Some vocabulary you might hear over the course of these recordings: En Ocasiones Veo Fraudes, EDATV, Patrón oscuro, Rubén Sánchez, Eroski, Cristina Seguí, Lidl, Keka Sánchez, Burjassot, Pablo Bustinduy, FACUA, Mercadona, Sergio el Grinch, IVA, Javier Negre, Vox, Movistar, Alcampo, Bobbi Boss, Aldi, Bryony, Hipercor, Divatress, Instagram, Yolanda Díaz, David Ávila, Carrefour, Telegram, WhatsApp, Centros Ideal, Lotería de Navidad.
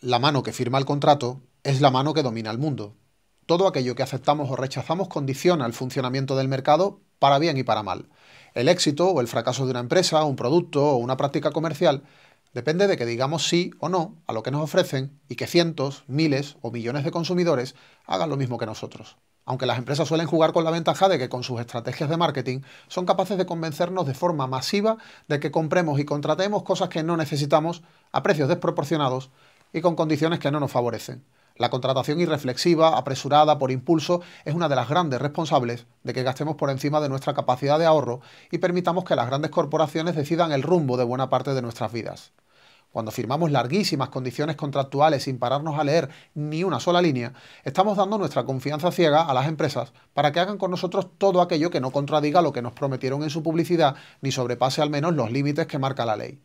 la mano que firma el contrato es la mano que domina el mundo. Todo aquello que aceptamos o rechazamos condiciona el funcionamiento del mercado para bien y para mal. El éxito o el fracaso de una empresa, un producto o una práctica comercial depende de que digamos sí o no a lo que nos ofrecen y que cientos, miles o millones de consumidores hagan lo mismo que nosotros. Aunque las empresas suelen jugar con la ventaja de que con sus estrategias de marketing son capaces de convencernos de forma masiva de que compremos y contratemos cosas que no necesitamos a precios desproporcionados y con condiciones que no nos favorecen. La contratación irreflexiva, apresurada, por impulso, es una de las grandes responsables de que gastemos por encima de nuestra capacidad de ahorro y permitamos que las grandes corporaciones decidan el rumbo de buena parte de nuestras vidas. Cuando firmamos larguísimas condiciones contractuales sin pararnos a leer ni una sola línea, estamos dando nuestra confianza ciega a las empresas para que hagan con nosotros todo aquello que no contradiga lo que nos prometieron en su publicidad ni sobrepase al menos los límites que marca la ley.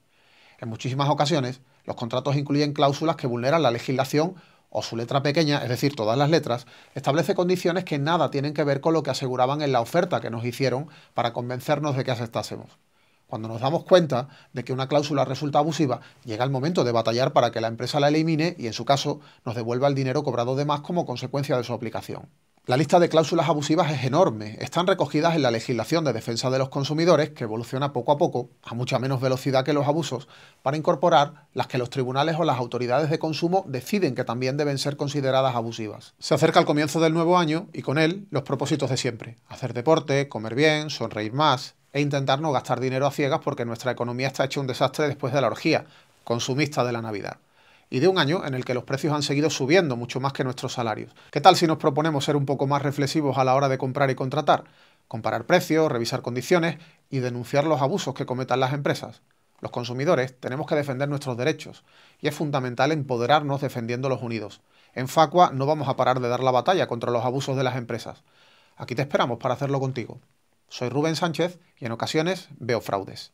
En muchísimas ocasiones, los contratos incluyen cláusulas que vulneran la legislación o su letra pequeña, es decir, todas las letras, establece condiciones que nada tienen que ver con lo que aseguraban en la oferta que nos hicieron para convencernos de que aceptásemos. Cuando nos damos cuenta de que una cláusula resulta abusiva, llega el momento de batallar para que la empresa la elimine y, en su caso, nos devuelva el dinero cobrado de más como consecuencia de su aplicación. La lista de cláusulas abusivas es enorme. Están recogidas en la legislación de defensa de los consumidores, que evoluciona poco a poco, a mucha menos velocidad que los abusos, para incorporar las que los tribunales o las autoridades de consumo deciden que también deben ser consideradas abusivas. Se acerca el comienzo del nuevo año y con él los propósitos de siempre. Hacer deporte, comer bien, sonreír más e intentar no gastar dinero a ciegas porque nuestra economía está hecha un desastre después de la orgía consumista de la Navidad. Y de un año en el que los precios han seguido subiendo mucho más que nuestros salarios. ¿Qué tal si nos proponemos ser un poco más reflexivos a la hora de comprar y contratar? Comparar precios, revisar condiciones y denunciar los abusos que cometan las empresas. Los consumidores tenemos que defender nuestros derechos y es fundamental empoderarnos defendiéndolos unidos. En FACUA no vamos a parar de dar la batalla contra los abusos de las empresas. Aquí te esperamos para hacerlo contigo. Soy Rubén Sánchez y en ocasiones veo fraudes.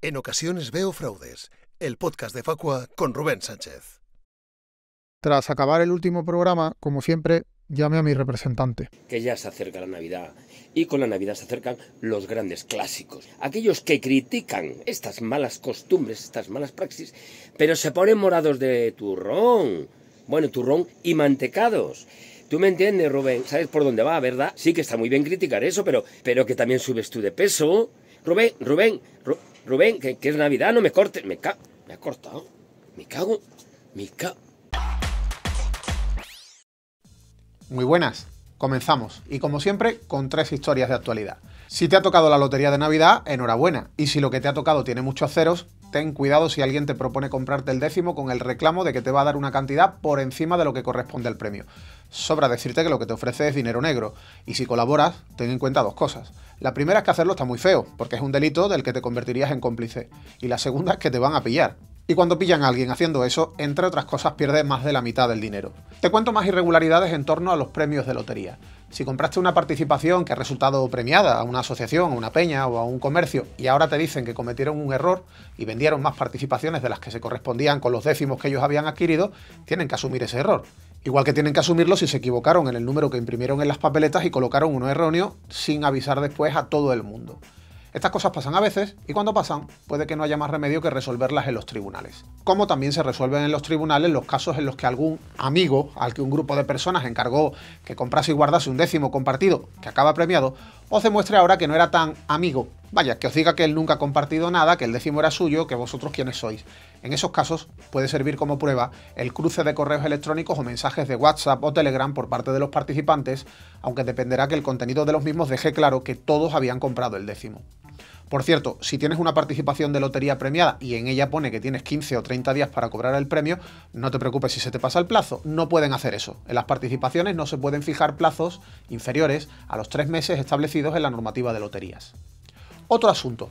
En ocasiones veo fraudes, el podcast de Facua con Rubén Sánchez. Tras acabar el último programa, como siempre, llame a mi representante. Que ya se acerca la Navidad y con la Navidad se acercan los grandes clásicos. Aquellos que critican estas malas costumbres, estas malas praxis, pero se ponen morados de turrón. Bueno, turrón y mantecados. Tú me entiendes, Rubén, sabes por dónde va, ¿verdad? Sí que está muy bien criticar eso, pero que también subes tú de peso. Rubén, que es Navidad, no me cortes. Me ha cortado. Me cago. Muy buenas, comenzamos, y como siempre, con tres historias de actualidad. Si te ha tocado la lotería de Navidad, enhorabuena, y si lo que te ha tocado tiene muchos ceros, ten cuidado si alguien te propone comprarte el décimo con el reclamo de que te va a dar una cantidad por encima de lo que corresponde al premio. Sobra decirte que lo que te ofrece es dinero negro, y si colaboras, ten en cuenta dos cosas. La primera es que hacerlo está muy feo, porque es un delito del que te convertirías en cómplice, y la segunda es que te van a pillar. Y cuando pillan a alguien haciendo eso, entre otras cosas, pierdes más de la mitad del dinero. Te cuento más irregularidades en torno a los premios de lotería. Si compraste una participación que ha resultado premiada a una asociación, a una peña o a un comercio y ahora te dicen que cometieron un error y vendieron más participaciones de las que se correspondían con los décimos que ellos habían adquirido, tienen que asumir ese error. Igual que tienen que asumirlo si se equivocaron en el número que imprimieron en las papeletas y colocaron uno erróneo sin avisar después a todo el mundo. Estas cosas pasan a veces y cuando pasan puede que no haya más remedio que resolverlas en los tribunales. Como también se resuelven en los tribunales los casos en los que algún amigo al que un grupo de personas encargó que comprase y guardase un décimo compartido que acaba premiado, os demuestre ahora que no era tan amigo. Vaya, que os diga que él nunca ha compartido nada, que el décimo era suyo, que vosotros quiénes sois. En esos casos puede servir como prueba el cruce de correos electrónicos o mensajes de WhatsApp o Telegram por parte de los participantes, aunque dependerá que el contenido de los mismos deje claro que todos habían comprado el décimo. Por cierto, si tienes una participación de lotería premiada y en ella pone que tienes 15 o 30 días para cobrar el premio, no te preocupes si se te pasa el plazo, no pueden hacer eso. En las participaciones no se pueden fijar plazos inferiores a los 3 meses establecidos en la normativa de loterías. Otro asunto.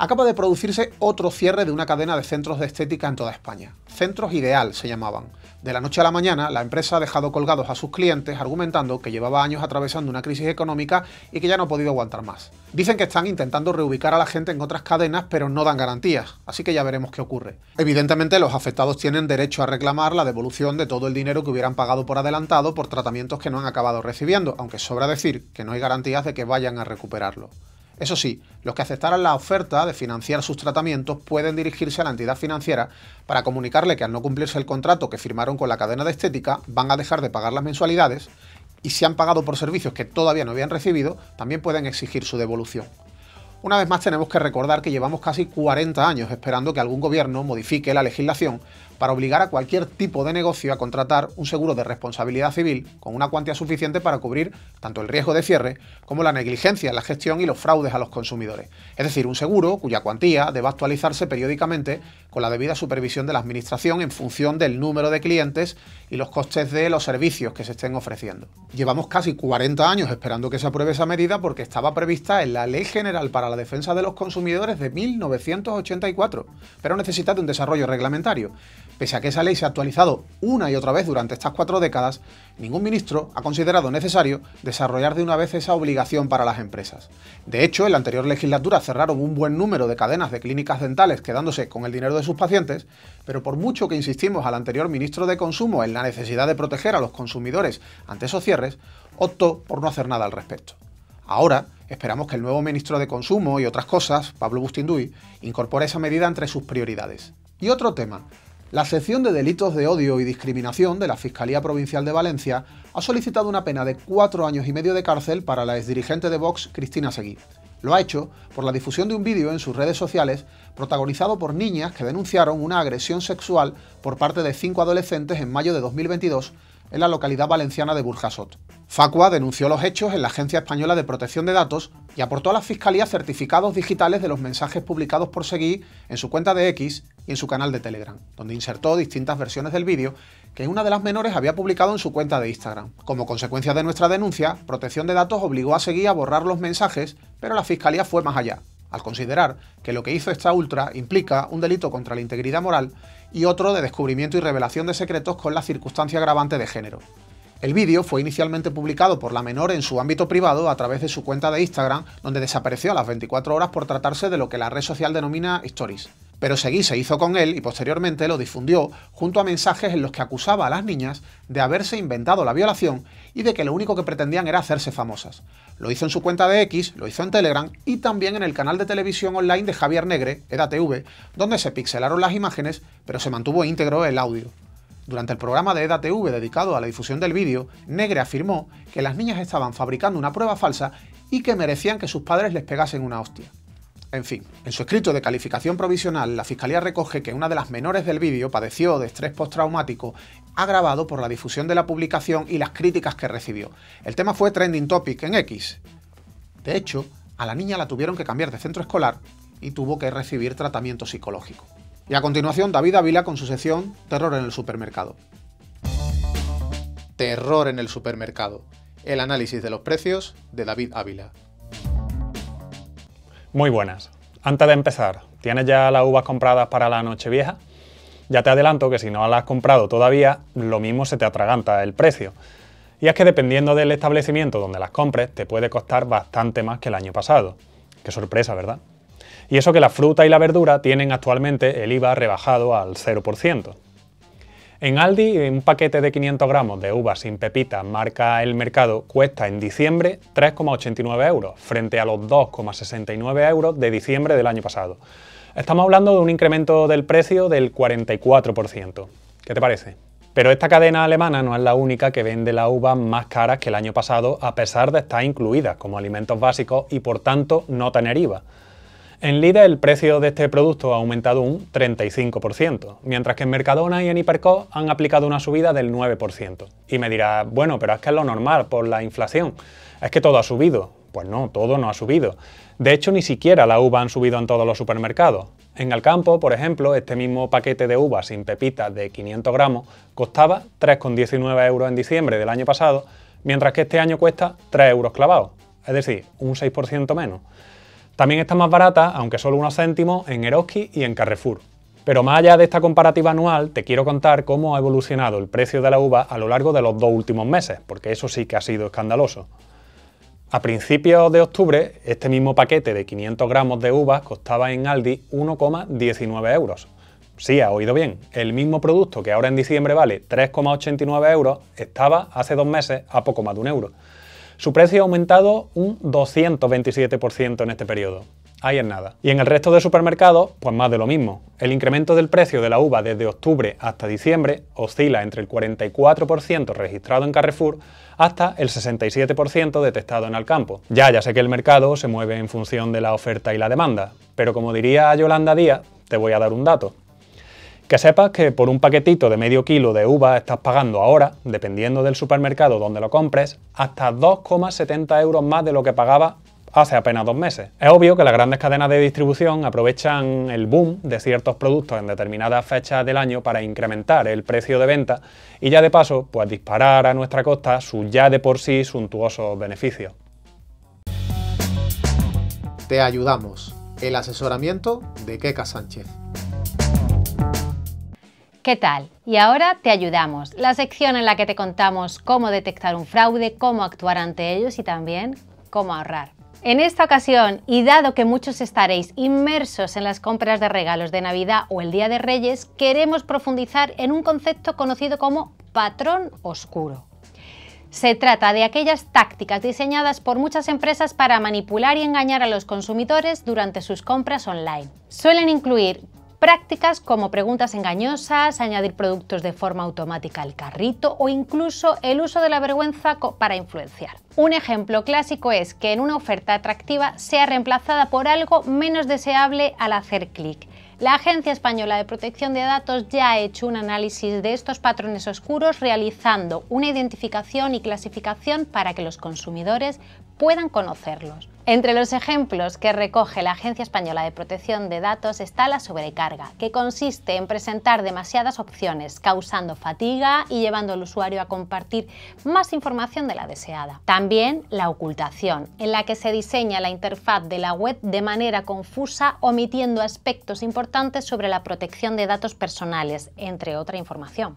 acaba de producirse otro cierre de una cadena de centros de estética en toda España. Centros Ideal se llamaban. De la noche a la mañana, la empresa ha dejado colgados a sus clientes argumentando que llevaba años atravesando una crisis económica y que ya no ha podido aguantar más. Dicen que están intentando reubicar a la gente en otras cadenas, pero no dan garantías, así que ya veremos qué ocurre. Evidentemente, los afectados tienen derecho a reclamar la devolución de todo el dinero que hubieran pagado por adelantado por tratamientos que no han acabado recibiendo, aunque sobra decir que no hay garantías de que vayan a recuperarlo. Eso sí, los que aceptaran la oferta de financiar sus tratamientos pueden dirigirse a la entidad financiera para comunicarle que al no cumplirse el contrato que firmaron con la cadena de estética, van a dejar de pagar las mensualidades y si han pagado por servicios que todavía no habían recibido, también pueden exigir su devolución. Una vez más tenemos que recordar que llevamos casi 40 años esperando que algún gobierno modifique la legislación para obligar a cualquier tipo de negocio a contratar un seguro de responsabilidad civil con una cuantía suficiente para cubrir tanto el riesgo de cierre como la negligencia en la gestión y los fraudes a los consumidores. Es decir, un seguro cuya cuantía debe actualizarse periódicamente con la debida supervisión de la administración en función del número de clientes y los costes de los servicios que se estén ofreciendo. Llevamos casi 40 años esperando que se apruebe esa medida porque estaba prevista en la Ley General para la Defensa de los Consumidores de 1984, pero necesita de un desarrollo reglamentario. Pese a que esa ley se ha actualizado una y otra vez durante estas 4 décadas, ningún ministro ha considerado necesario desarrollar de una vez esa obligación para las empresas. De hecho, en la anterior legislatura cerraron un buen número de cadenas de clínicas dentales quedándose con el dinero de sus pacientes, pero por mucho que insistimos al anterior ministro de Consumo en la necesidad de proteger a los consumidores ante esos cierres, optó por no hacer nada al respecto. Ahora, esperamos que el nuevo ministro de Consumo y otras cosas, Pablo Bustinduy, incorpore esa medida entre sus prioridades. Y otro tema. La sección de delitos de odio y discriminación de la Fiscalía Provincial de Valencia ha solicitado una pena de 4 años y medio de cárcel para la exdirigente de Vox, Cristina Seguí. Lo ha hecho por la difusión de un vídeo en sus redes sociales protagonizado por niñas que denunciaron una agresión sexual por parte de 5 adolescentes en mayo de 2022 en la localidad valenciana de Burjassot. FACUA denunció los hechos en la Agencia Española de Protección de Datos y aportó a la Fiscalía certificados digitales de los mensajes publicados por Seguí en su cuenta de X y en su canal de Telegram, donde insertó distintas versiones del vídeo que una de las menores había publicado en su cuenta de Instagram. Como consecuencia de nuestra denuncia, Protección de Datos obligó a Seguí a borrar los mensajes, pero la Fiscalía fue más allá, al considerar que lo que hizo esta ultra implica un delito contra la integridad moral y otro de descubrimiento y revelación de secretos con la circunstancia agravante de género. El vídeo fue inicialmente publicado por la menor en su ámbito privado a través de su cuenta de Instagram, donde desapareció a las 24 horas por tratarse de lo que la red social denomina stories. Pero Seguí se hizo con él y posteriormente lo difundió junto a mensajes en los que acusaba a las niñas de haberse inventado la violación y de que lo único que pretendían era hacerse famosas. Lo hizo en su cuenta de X, lo hizo en Telegram y también en el canal de televisión online de Javier Negre, EDATV, donde se pixelaron las imágenes, pero se mantuvo íntegro el audio. Durante el programa de EDATV dedicado a la difusión del vídeo, Negre afirmó que las niñas estaban fabricando una prueba falsa y que merecían que sus padres les pegasen una hostia. En fin, en su escrito de calificación provisional, la Fiscalía recoge que una de las menores del vídeo padeció de estrés postraumático agravado por la difusión de la publicación y las críticas que recibió. El tema fue trending topic en X. De hecho, a la niña la tuvieron que cambiar de centro escolar y tuvo que recibir tratamiento psicológico. Y a continuación, David Ávila con su sección Terror en el supermercado. Terror en el supermercado. El análisis de los precios de David Ávila. Muy buenas. Antes de empezar, ¿tienes ya las uvas compradas para la Nochevieja? Ya te adelanto que si no las has comprado todavía, lo mismo se te atraganta el precio. Y es que dependiendo del establecimiento donde las compres, te puede costar bastante más que el año pasado. Qué sorpresa, ¿verdad? Y eso que la fruta y la verdura tienen actualmente el IVA rebajado al 0%. En Aldi, un paquete de 500 gramos de uvas sin pepitas marca El Mercado cuesta en diciembre 3,89 €, frente a los 2,69 € de diciembre del año pasado. Estamos hablando de un incremento del precio del 44%. ¿Qué te parece? Pero esta cadena alemana no es la única que vende las uvas más caras que el año pasado, a pesar de estar incluidas como alimentos básicos y por tanto no tener IVA. En Lidl el precio de este producto ha aumentado un 35%, mientras que en Mercadona y en Hipercor han aplicado una subida del 9%. Y me dirás, bueno, pero es que es lo normal por la inflación, es que todo ha subido. Pues no, todo no ha subido. De hecho, ni siquiera la uva han subido en todos los supermercados. En Alcampo, por ejemplo, este mismo paquete de uvas sin pepitas de 500 gramos costaba 3,19 € en diciembre del año pasado, mientras que este año cuesta 3 € clavados, es decir, un 6% menos. También está más barata, aunque solo unos céntimos, en Eroski y en Carrefour. Pero más allá de esta comparativa anual, te quiero contar cómo ha evolucionado el precio de la uva a lo largo de los dos últimos meses, porque eso sí que ha sido escandaloso. A principios de octubre, este mismo paquete de 500 gramos de uvas costaba en Aldi 1,19 euros. Sí, has oído bien, el mismo producto que ahora en diciembre vale 3,89 euros, estaba hace dos meses a poco más de un euro. Su precio ha aumentado un 227% en este periodo. Ahí es nada. Y en el resto de supermercados, pues más de lo mismo. El incremento del precio de la uva desde octubre hasta diciembre oscila entre el 44% registrado en Carrefour hasta el 67% detectado en Alcampo. Ya sé que el mercado se mueve en función de la oferta y la demanda, pero como diría Yolanda Díaz, te voy a dar un dato. Que sepas que por un paquetito de medio kilo de uva estás pagando ahora, dependiendo del supermercado donde lo compres, hasta 2,70 euros más de lo que pagaba hace apenas dos meses. Es obvio que las grandes cadenas de distribución aprovechan el boom de ciertos productos en determinadas fechas del año para incrementar el precio de venta y ya de paso, pues disparar a nuestra costa sus ya de por sí suntuosos beneficios. Te ayudamos. El asesoramiento de Keka Sánchez. ¿Qué tal? Y ahora te ayudamos, la sección en la que te contamos cómo detectar un fraude, cómo actuar ante ellos y también cómo ahorrar. En esta ocasión, y dado que muchos estaréis inmersos en las compras de regalos de Navidad o el Día de Reyes, queremos profundizar en un concepto conocido como patrón oscuro. Se trata de aquellas tácticas diseñadas por muchas empresas para manipular y engañar a los consumidores durante sus compras online. Suelen incluir prácticas como preguntas engañosas, añadir productos de forma automática al carrito o incluso el uso de la vergüenza para influenciar. Un ejemplo clásico es que en una oferta atractiva sea reemplazada por algo menos deseable al hacer clic. La Agencia Española de Protección de Datos ya ha hecho un análisis de estos patrones oscuros realizando una identificación y clasificación para que los consumidores puedan conocerlos. Entre los ejemplos que recoge la Agencia Española de Protección de Datos está la sobrecarga, que consiste en presentar demasiadas opciones, causando fatiga y llevando al usuario a compartir más información de la deseada. También la ocultación, en la que se diseña la interfaz de la web de manera confusa, omitiendo aspectos importantes sobre la protección de datos personales, entre otra información.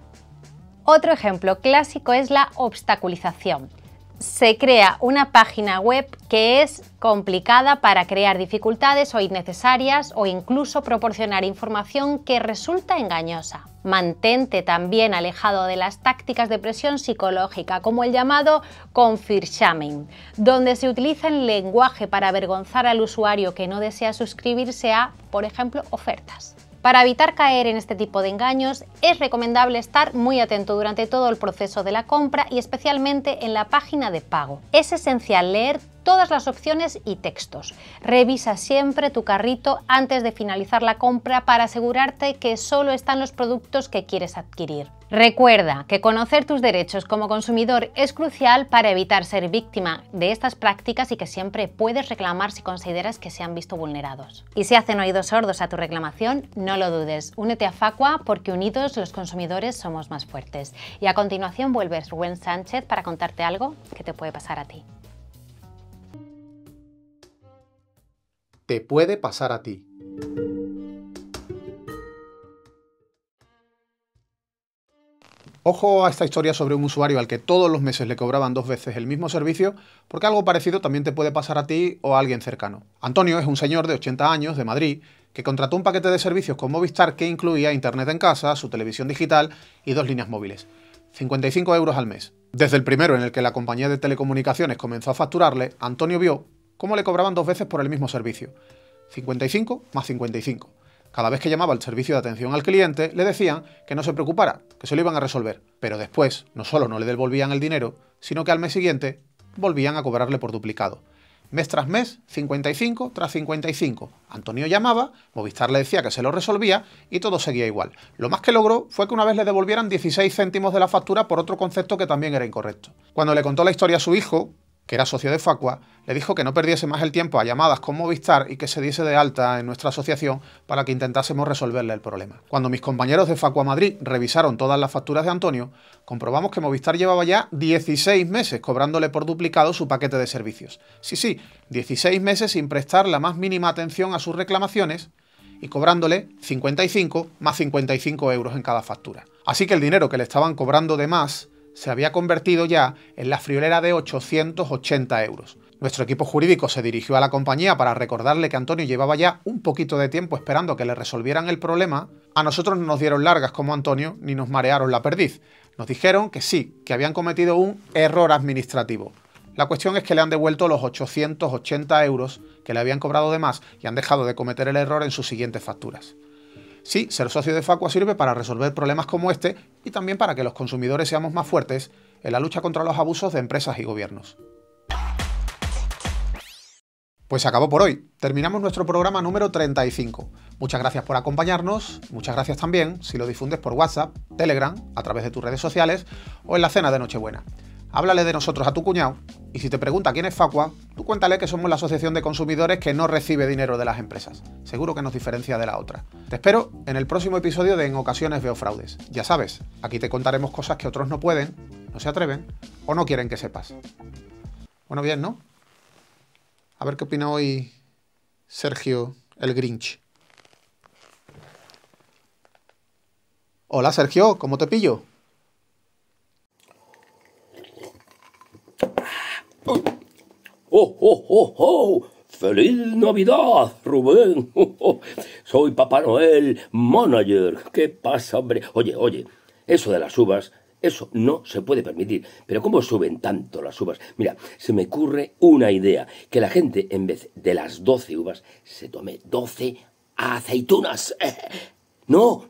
Otro ejemplo clásico es la obstaculización. Se crea una página web que es complicada para crear dificultades o innecesarias o incluso proporcionar información que resulta engañosa. Mantente también alejado de las tácticas de presión psicológica, como el llamado confirmation, donde se utiliza el lenguaje para avergonzar al usuario que no desea suscribirse a, por ejemplo, ofertas. Para evitar caer en este tipo de engaños, es recomendable estar muy atento durante todo el proceso de la compra y especialmente en la página de pago. Es esencial leer todas las opciones y textos. Revisa siempre tu carrito antes de finalizar la compra para asegurarte que solo están los productos que quieres adquirir. Recuerda que conocer tus derechos como consumidor es crucial para evitar ser víctima de estas prácticas y que siempre puedes reclamar si consideras que se han visto vulnerados. Y si hacen oídos sordos a tu reclamación, no lo dudes. Únete a FACUA porque unidos los consumidores somos más fuertes. Y a continuación vuelves Rubén Sánchez para contarte algo que te puede pasar a ti. Te puede pasar a ti. Ojo a esta historia sobre un usuario al que todos los meses le cobraban dos veces el mismo servicio, porque algo parecido también te puede pasar a ti o a alguien cercano. Antonio es un señor de 80 años, de Madrid, que contrató un paquete de servicios con Movistar que incluía internet en casa, su televisión digital y dos líneas móviles. 55 euros al mes. Desde el primero en el que la compañía de telecomunicaciones comenzó a facturarle, Antonio vio cómo le cobraban dos veces por el mismo servicio. 55 más 55. Cada vez que llamaba al servicio de atención al cliente, le decían que no se preocupara, que se lo iban a resolver. Pero después, no solo no le devolvían el dinero, sino que al mes siguiente volvían a cobrarle por duplicado. Mes tras mes, 55 tras 55. Antonio llamaba, Movistar le decía que se lo resolvía y todo seguía igual. Lo más que logró fue que una vez le devolvieran 16 céntimos de la factura por otro concepto que también era incorrecto. Cuando le contó la historia a su hijo, que era socio de FACUA, le dijo que no perdiese más el tiempo a llamadas con Movistar y que se diese de alta en nuestra asociación para que intentásemos resolverle el problema. Cuando mis compañeros de FACUA Madrid revisaron todas las facturas de Antonio, comprobamos que Movistar llevaba ya 16 meses cobrándole por duplicado su paquete de servicios. Sí, 16 meses sin prestar la más mínima atención a sus reclamaciones y cobrándole 55 más 55 euros en cada factura. Así que el dinero que le estaban cobrando de más se había convertido ya en la friolera de 880 euros. Nuestro equipo jurídico se dirigió a la compañía para recordarle que Antonio llevaba ya un poquito de tiempo esperando que le resolvieran el problema. A nosotros no nos dieron largas como Antonio ni nos marearon la perdiz. Nos dijeron que sí, que habían cometido un error administrativo. La cuestión es que le han devuelto los 880 euros que le habían cobrado de más y han dejado de cometer el error en sus siguientes facturas. Sí, ser socio de FACUA sirve para resolver problemas como este y también para que los consumidores seamos más fuertes en la lucha contra los abusos de empresas y gobiernos. Pues se acabó por hoy. Terminamos nuestro programa número 35. Muchas gracias por acompañarnos. Muchas gracias también si lo difundes por WhatsApp, Telegram, a través de tus redes sociales o en la cena de Nochebuena. Háblale de nosotros a tu cuñado y si te pregunta quién es FACUA, tú cuéntale que somos la asociación de consumidores que no recibe dinero de las empresas. Seguro que nos diferencia de la otra. Te espero en el próximo episodio de En Ocasiones Veo Fraudes. Ya sabes, aquí te contaremos cosas que otros no pueden, no se atreven o no quieren que sepas. Bueno, bien, ¿no? A ver qué opina hoy Sergio el Grinch. Hola Sergio, ¿cómo te pillo? ¡Oh, oh, oh, oh! ¡Feliz Navidad, Rubén! Soy Papá Noel, manager. ¿Qué pasa, hombre? Oye, eso de las uvas, eso no se puede permitir. Pero ¿cómo suben tanto las uvas? Mira, se me ocurre una idea. Que la gente, en vez de las 12 uvas, se tome 12 aceitunas. No.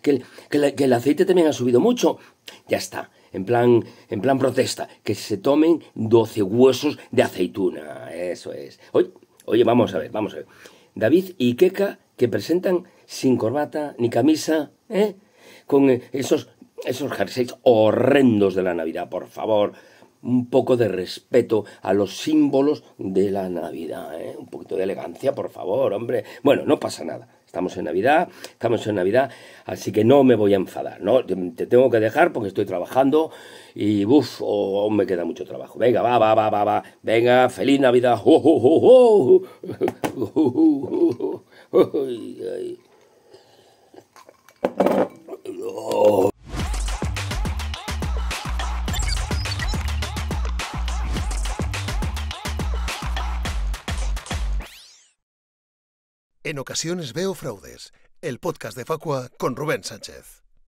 Que el aceite también ha subido mucho. Ya está. En plan protesta, que se tomen 12 huesos de aceituna, eso es. Oye, vamos a ver. David y Keka, que presentan sin corbata ni camisa, ¿eh? Con esos jerseys horrendos de la Navidad, por favor. Un poco de respeto a los símbolos de la Navidad, ¿eh? Un poquito de elegancia, por favor, hombre. Bueno, no pasa nada. Estamos en Navidad, así que no me voy a enfadar, ¿no? Te tengo que dejar porque estoy trabajando y, aún me queda mucho trabajo. Venga, va. Venga, feliz Navidad. En ocasiones veo fraudes, el podcast de FACUA con Rubén Sánchez.